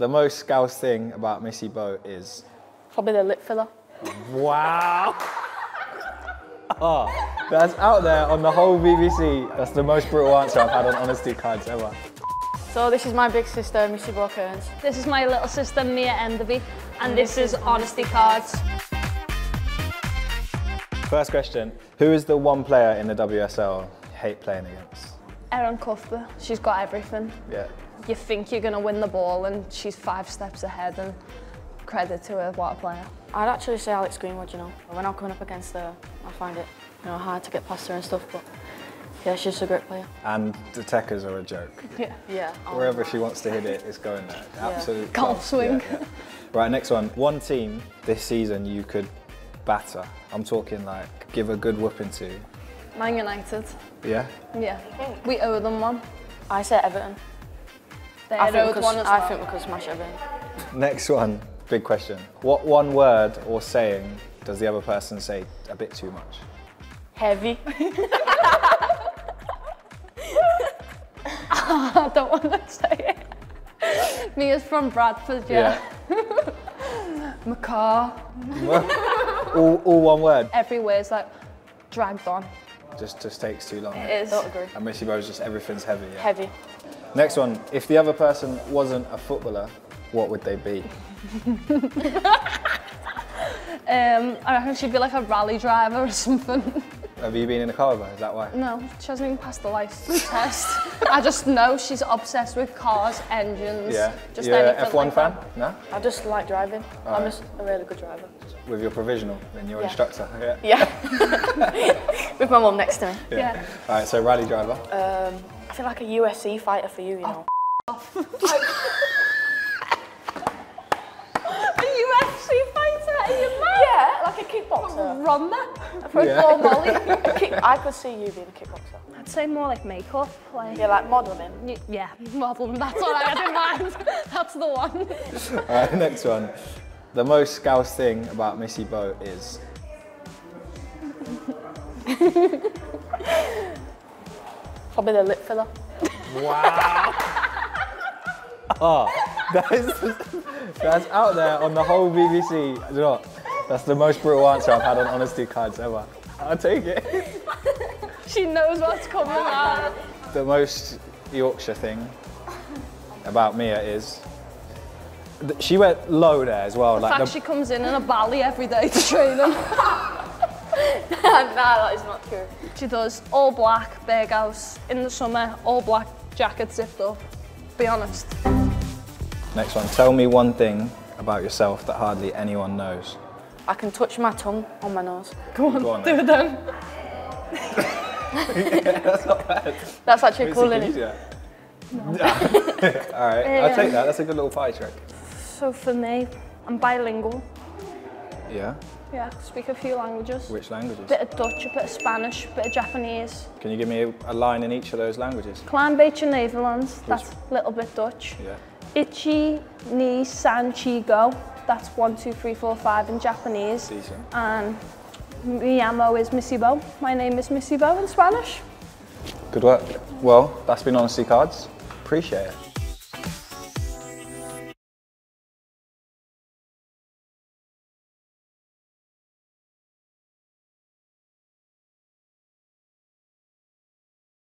The most Scouse thing about Missy Bo is? Probably the lip filler. Wow! Oh, that's out there on the whole BBC. That's the most brutal answer I've had on Honesty Cards ever. So this is my big sister, Missy Bo Kearns. This is my little sister, Mia Enderby. And this is Honesty Cards. First question, who is the one player in the WSL you hate playing against? Erin Cuthbert. She's got everything. Yeah. You think you're going to win the ball and she's 5 steps ahead, and credit to her, what a player. I'd actually say Alex Greenwood, you know. When I'm coming up against her, I find it, you know, hard to get past her and stuff, but yeah, she's just a great player. And the techers are a joke. Yeah. Yeah. Wherever she wants to hit it, it's going there. Absolutely. Yeah. Golf swing. Yeah, yeah. Right, next one. One team this season you could batter. I'm talking like give a good whooping to. Man United. Yeah? Yeah. We owe them one. I say Everton. They owe one as well. I think we could smash Everton. Next one. Big question. What one word or saying does the other person say a bit too much? Heavy. I don't want to say it. Mia's from Bradford, yeah. Macaw. all one word? Every word's like dragged on. Just takes too long. It is. I agree. And Missy Bo's just everything's heavy. Yeah. Heavy. Next one. If the other person wasn't a footballer, what would they be? I reckon she'd be like a rally driver or something. Have you been in a car with her? Is that why? No, she hasn't even passed the license test. I just know she's obsessed with cars, engines. Yeah. Just you're an F1 like fan? No? I just like driving. All I'm right. Just a really good driver. With your provisional and your instructor? Yeah. Yeah. With my mum next to me. Yeah. Yeah. All right, so rally driver. I feel like a UFC fighter for you, you know. Off. Kickboxer. Run that. I could see you being a kickboxer. I'd say more like makeup, like. Yeah, like modelling. Yeah, modelling. That's all I didn't mind. That's the one. All right, next one. The most Scouse thing about Missy Bo is. Probably the lip filler. Wow. Oh, that's out there on the whole BBC. Do you know what? That's the most brutal answer I've had on Honesty Cards ever. I'll take it. She knows what's coming out. The most Yorkshire thing about Mia is... She went low there as well. Like she comes in a bally every day to train them. Nah, that is not true. She does all black, Berghaus, in the summer, all black jacket zipped up. Be honest. Next one. Tell me one thing about yourself that hardly anyone knows. I can touch my tongue on my nose. Go on do it then. Yeah, that's not bad. That's actually cool, isn't it? No. All right, I'll take that. That's a good little pie trick. So for me, I'm bilingual. Yeah? Yeah, I speak a few languages. Which languages? A bit of Dutch, a bit of Spanish, a bit of Japanese. Can you give me a line in each of those languages? Klein beetje Nederlands, that's a little bit Dutch. Yeah. Ichi, ni, san, chi, go. That's 1, 2, 3, 4, 5 in Japanese. Decent. And mi amo is Missy Bo. My name is Missy Bo in Spanish. Good work. Well, that's been Honesty Cards. Appreciate it.